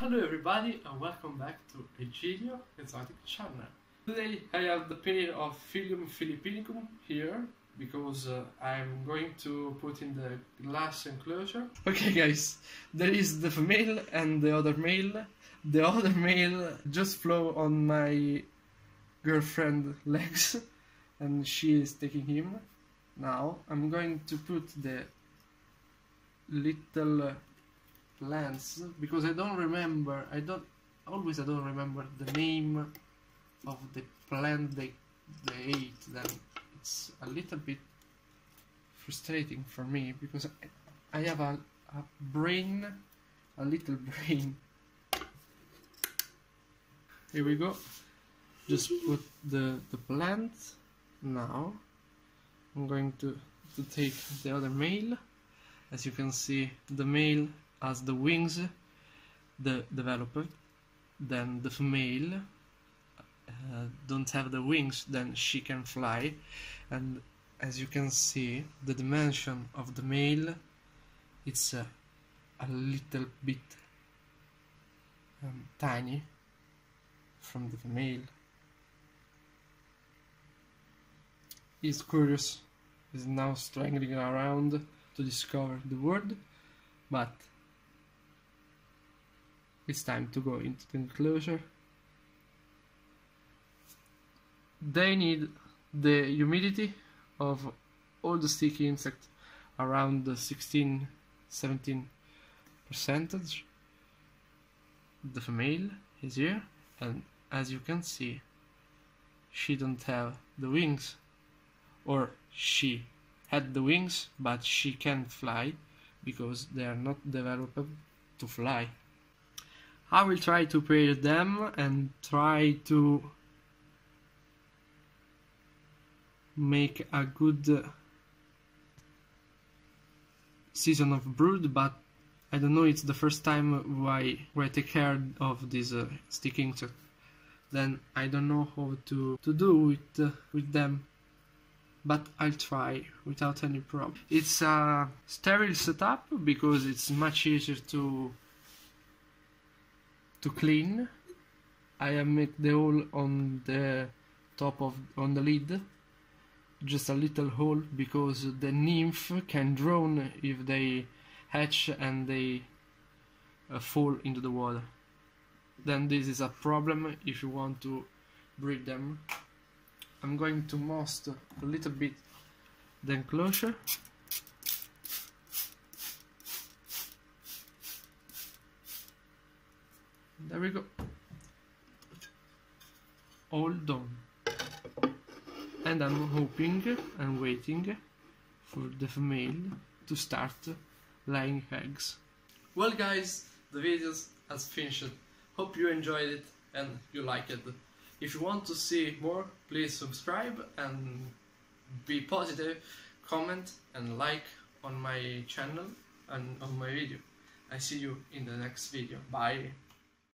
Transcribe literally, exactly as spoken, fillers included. Hello everybody and welcome back to Egidio's Exotic Channel. Today I have the pair of Phyllium Philippinicum here because uh, I'm going to put in the glass enclosure. Okay guys, there is the female and the other male. The other male just flew on my girlfriend's legs and she is taking him. Now I'm going to put the little plants because I don't remember, I don't always I don't remember the name of the plant they, they ate them. It's a little bit frustrating for me because I, I have a, a brain, a little brain. Here we go, just put the, the plant. Now I'm going to, to take the other male. As you can see, the male has the wings the developed, then the female uh, don't have the wings, then she can fly, and as you can see the dimension of the male, it's uh, a little bit um, tiny from the female. He's curious, he's now strangling around to discover the world, but it's time to go into the enclosure. They need the humidity of all the sticky insects around the sixteen to seventeen percent. The female is here and as you can see she don't have the wings, or she had the wings but she can't fly because they are not developed to fly. I will try to pair them and try to make a good season of brood, but I don't know, it's the first time why, why I take care of this uh, sticky insect. Then I don't know how to, to do with, uh, with them, but I'll try without any problem. It's a sterile setup because it's much easier to to clean. I have made the hole on the top of on the lid, just a little hole because the nymph can drown if they hatch and they uh, fall into the water. Then this is a problem if you want to breed them. I'm going to most a little bit the enclosure. There we go, all done, and I'm hoping and waiting for the female to start laying eggs. Well guys, the video has finished, hope you enjoyed it and you liked it. If you want to see more, please subscribe and be positive, comment and like on my channel and on my video. I see you in the next video, bye!